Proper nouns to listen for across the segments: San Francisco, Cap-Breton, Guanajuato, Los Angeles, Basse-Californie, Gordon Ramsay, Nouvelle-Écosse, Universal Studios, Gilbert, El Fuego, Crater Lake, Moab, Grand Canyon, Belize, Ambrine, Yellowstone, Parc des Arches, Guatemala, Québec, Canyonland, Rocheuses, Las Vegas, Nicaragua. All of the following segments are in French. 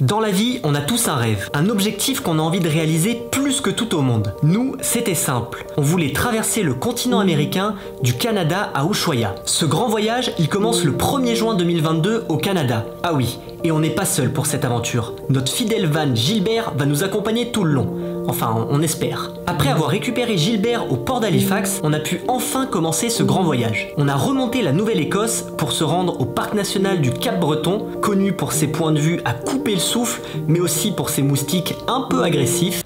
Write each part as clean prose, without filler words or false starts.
Dans la vie, on a tous un rêve, un objectif qu'on a envie de réaliser plus que tout au monde. Nous, c'était simple. On voulait traverser le continent américain du Canada à Ushuaia. Ce grand voyage, il commence le 1er juin 2022 au Canada. Ah oui, et on n'est pas seul pour cette aventure. Notre fidèle van Gilbert va nous accompagner tout le long. Enfin, on espère. Après avoir récupéré Gilbert au port d'Halifax, on a pu enfin commencer ce grand voyage. On a remonté la Nouvelle-Écosse pour se rendre au parc national du Cap-Breton, connu pour ses points de vue à couper le souffle, mais aussi pour ses moustiques un peu agressifs.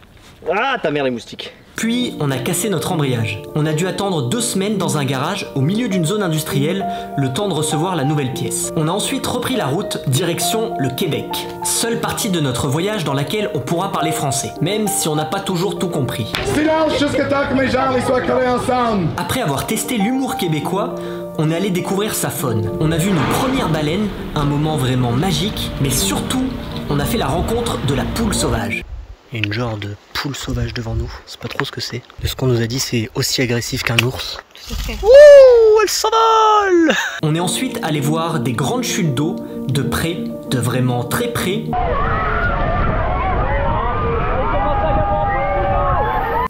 Ah, ta mère les moustiques! Puis, on a cassé notre embrayage. On a dû attendre 2 semaines dans un garage au milieu d'une zone industrielle, le temps de recevoir la nouvelle pièce. On a ensuite repris la route, direction le Québec. Seule partie de notre voyage dans laquelle on pourra parler français, même si on n'a pas toujours tout compris. Silence jusqu'à temps que mes genres soient collés ensemble. Après avoir testé l'humour québécois, on est allé découvrir sa faune. On a vu nos premières baleines, un moment vraiment magique, mais surtout, on a fait la rencontre de la poule sauvage. Une genre de poule sauvage devant nous, c'est pas trop ce que c'est. De ce qu'on nous a dit, c'est aussi agressif qu'un ours. Ouh, elle s'envole! On est ensuite allé voir des grandes chutes d'eau, de près, de vraiment très près.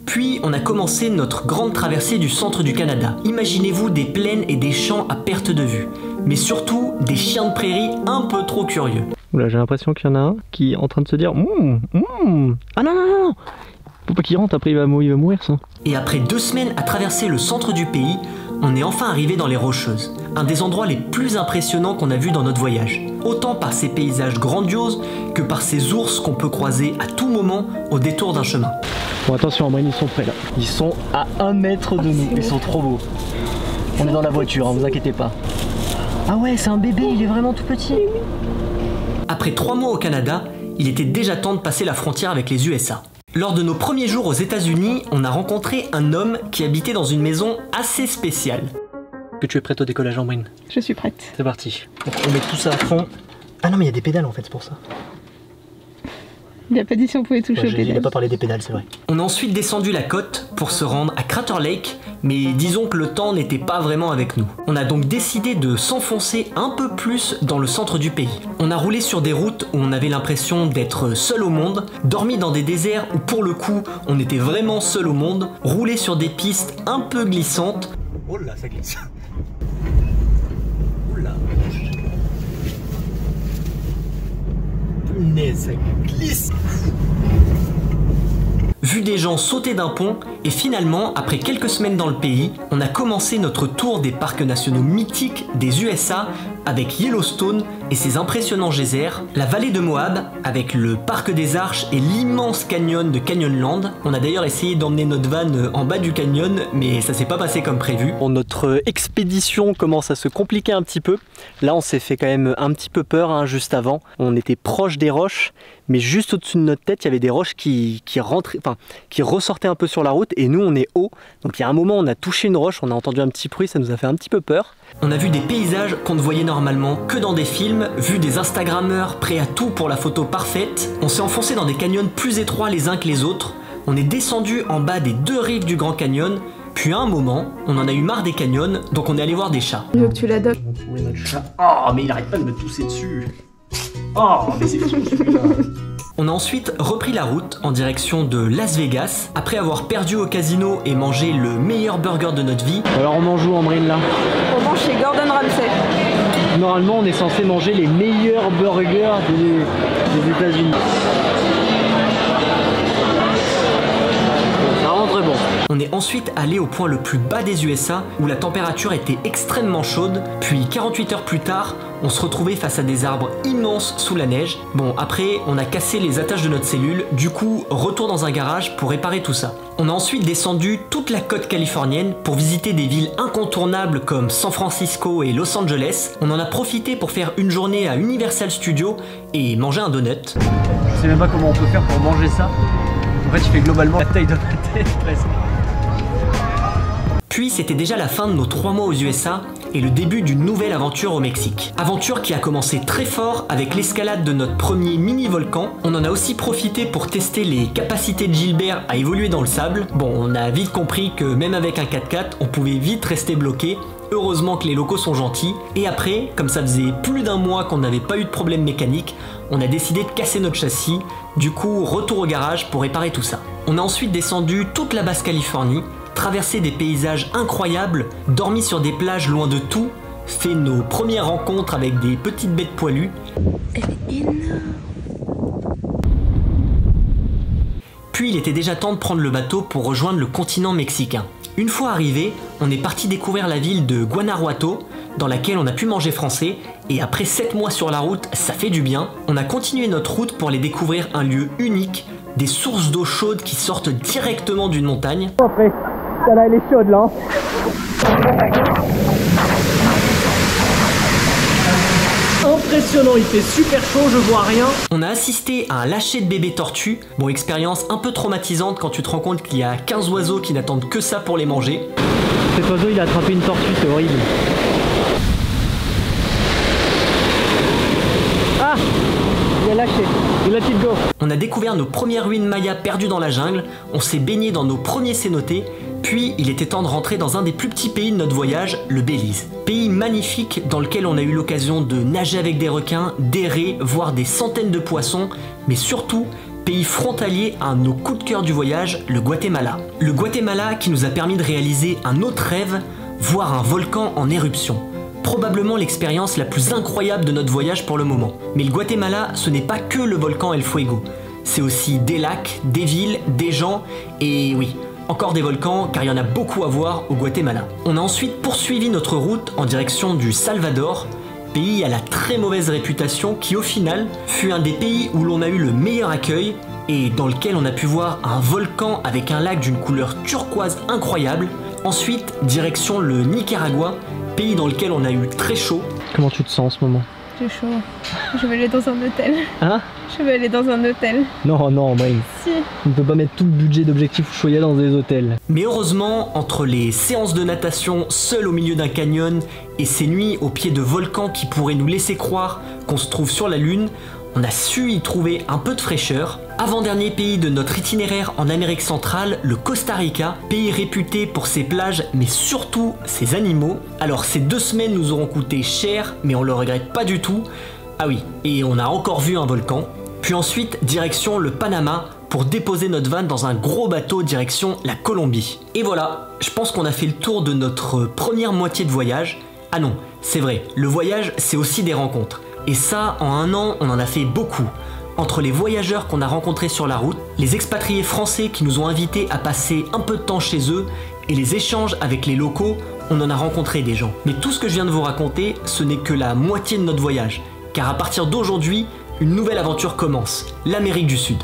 Puis, on a commencé notre grande traversée du centre du Canada. Imaginez-vous des plaines et des champs à perte de vue, mais surtout des chiens de prairie un peu trop curieux. Oula, j'ai l'impression qu'il y en a un qui est en train de se dire ah non, non, non, faut pas qu'il rentre, après il va mourir ça. Et après 2 semaines à traverser le centre du pays, on est enfin arrivé dans les Rocheuses, un des endroits les plus impressionnants qu'on a vu dans notre voyage. Autant par ses paysages grandioses que par ces ours qu'on peut croiser à tout moment au détour d'un chemin. Bon, attention, Ambrine, ils sont prêts là. Ils sont à 1 mètre de nous, ils sont trop beaux. On est dans la voiture, hein, vous inquiétez pas. Ah ouais, c'est un bébé, il est vraiment tout petit. Après 3 mois au Canada, il était déjà temps de passer la frontière avec les USA. Lors de nos premiers jours aux États-Unis, on a rencontré un homme qui habitait dans une maison assez spéciale. Est-ce que tu es prête au décollage, Ambrine? Je suis prête. C'est parti. Donc on met tout ça à fond. Ah non, mais il y a des pédales en fait, c'est pour ça. Il n'a pas dit si on pouvait toucher aux pédales. Il n'a pas parlé des pédales, c'est vrai. On a ensuite descendu la côte pour se rendre à Crater Lake, mais disons que le temps n'était pas vraiment avec nous. On a donc décidé de s'enfoncer un peu plus dans le centre du pays. On a roulé sur des routes où on avait l'impression d'être seul au monde, dormi dans des déserts où pour le coup on était vraiment seul au monde, roulé sur des pistes un peu glissantes. Oh là, ça glisse. Oh là. Punaise, ça glisse. Vu des gens sauter d'un pont, et finalement, après quelques semaines dans le pays, on a commencé notre tour des parcs nationaux mythiques des USA avec Yellowstone et ses impressionnants geysers, la vallée de Moab avec le Parc des Arches et l'immense canyon de Canyonland. On a d'ailleurs essayé d'emmener notre van en bas du canyon, mais ça s'est pas passé comme prévu. Bon, notre expédition commence à se compliquer un petit peu. Là, on s'est fait quand même un petit peu peur hein, juste avant. On était proche des roches, mais juste au-dessus de notre tête, il y avait des roches qui ressortaient un peu sur la route, et nous on est haut, donc il y a un moment on a touché une roche, on a entendu un petit bruit, ça nous a fait un petit peu peur. On a vu des paysages qu'on ne voyait normalement que dans des films, vu des Instagrammeurs prêts à tout pour la photo parfaite. On s'est enfoncé dans des canyons plus étroits les uns que les autres, on est descendu en bas des 2 rives du Grand Canyon, puis à un moment, on en a eu marre des canyons, donc on est allé voir des chats. Je veux que tu l'adoptes. Où est notre chat? Oh mais il arrête pas de me tousser dessus. Oh mais c'est fou celui-là. On a ensuite repris la route en direction de Las Vegas, après avoir perdu au casino et mangé le meilleur burger de notre vie. Alors on mange où, Ambrine, là? On mange chez Gordon Ramsay. Normalement on est censé manger les meilleurs burgers des États-Unis. Ça rend très bon. On est ensuite allé au point le plus bas des USA, où la température était extrêmement chaude, puis 48 heures plus tard, on se retrouvait face à des arbres immenses sous la neige. Bon, après, on a cassé les attaches de notre cellule, du coup, retour dans un garage pour réparer tout ça. On a ensuite descendu toute la côte californienne pour visiter des villes incontournables comme San Francisco et Los Angeles. On en a profité pour faire une journée à Universal Studios et manger un donut. Je sais même pas comment on peut faire pour manger ça. En fait, je fais globalement la taille de ma tête presque. Puis c'était déjà la fin de nos 3 mois aux USA et le début d'une nouvelle aventure au Mexique. Aventure qui a commencé très fort avec l'escalade de notre premier mini-volcan. On en a aussi profité pour tester les capacités de Gilbert à évoluer dans le sable. Bon, on a vite compris que même avec un 4x4, on pouvait vite rester bloqué Heureusement que les locaux sont gentils, et après, comme ça faisait plus d'un mois qu'on n'avait pas eu de problème mécanique, on a décidé de casser notre châssis, du coup retour au garage pour réparer tout ça. On a ensuite descendu toute la Basse-Californie, traversé des paysages incroyables, dormi sur des plages loin de tout, fait nos premières rencontres avec des petites bêtes poilues. Elle est énorme. Puis il était déjà temps de prendre le bateau pour rejoindre le continent mexicain. Une fois arrivé, on est parti découvrir la ville de Guanajuato, dans laquelle on a pu manger français, et après 7 mois sur la route, ça fait du bien. On a continué notre route pour aller découvrir un lieu unique, des sources d'eau chaude qui sortent directement d'une montagne. Après, celle-là elle est chaude là. Impressionnant, il fait super chaud, je vois rien. On a assisté à un lâcher de bébés tortues. Bon, expérience un peu traumatisante quand tu te rends compte qu'il y a 15 oiseaux qui n'attendent que ça pour les manger. Cet oiseau, il a attrapé une tortue, c'est horrible. Ah, il a lâché. Let it go. On a découvert nos premières ruines mayas perdues dans la jungle. On s'est baigné dans nos premiers cénotés. Puis, il était temps de rentrer dans un des plus petits pays de notre voyage, le Belize. Pays magnifique dans lequel on a eu l'occasion de nager avec des requins, des raies, voire des centaines de poissons, mais surtout, pays frontalier à un de nos coups de cœur du voyage, le Guatemala. Le Guatemala qui nous a permis de réaliser un autre rêve, voir un volcan en éruption. Probablement l'expérience la plus incroyable de notre voyage pour le moment. Mais le Guatemala, ce n'est pas que le volcan El Fuego. C'est aussi des lacs, des villes, des gens, et oui, encore des volcans, car il y en a beaucoup à voir au Guatemala. On a ensuite poursuivi notre route en direction du Salvador, pays à la très mauvaise réputation qui au final fut un des pays où l'on a eu le meilleur accueil et dans lequel on a pu voir un volcan avec un lac d'une couleur turquoise incroyable. Ensuite, direction le Nicaragua, pays dans lequel on a eu très chaud. Comment tu te sens en ce moment? J'ai chaud. Je vais aller dans un hôtel. Hein? Je vais aller dans un hôtel. Non, non, Ambrine. Si. On ne peut pas mettre tout le budget d'objectif Ushuaïa dans des hôtels. Mais heureusement, entre les séances de natation seul au milieu d'un canyon et ces nuits au pied de volcans qui pourraient nous laisser croire qu'on se trouve sur la Lune, on a su y trouver un peu de fraîcheur. Avant-dernier pays de notre itinéraire en Amérique centrale, le Costa Rica, pays réputé pour ses plages mais surtout ses animaux. Alors ces 2 semaines nous auront coûté cher mais on le regrette pas du tout. Ah oui, et on a encore vu un volcan. Puis ensuite, direction le Panama pour déposer notre van dans un gros bateau direction la Colombie. Et voilà, je pense qu'on a fait le tour de notre première moitié de voyage. Ah non, c'est vrai, le voyage c'est aussi des rencontres. Et ça, en 1 an, on en a fait beaucoup. Entre les voyageurs qu'on a rencontrés sur la route, les expatriés français qui nous ont invités à passer un peu de temps chez eux, et les échanges avec les locaux, on en a rencontré des gens. Mais tout ce que je viens de vous raconter, ce n'est que la moitié de notre voyage. Car à partir d'aujourd'hui, une nouvelle aventure commence, l'Amérique du Sud.